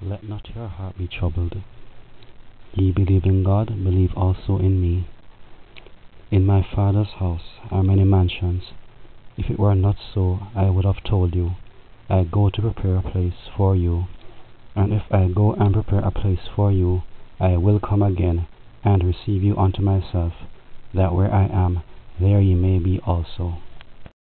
Let not your heart be troubled. Ye believe in God, believe also in me. In my Father's house are many mansions. If it were not so, I would have told you. I go to prepare a place for you. And if I go and prepare a place for you, I will come again, and receive you unto myself, that where I am, there ye may be also.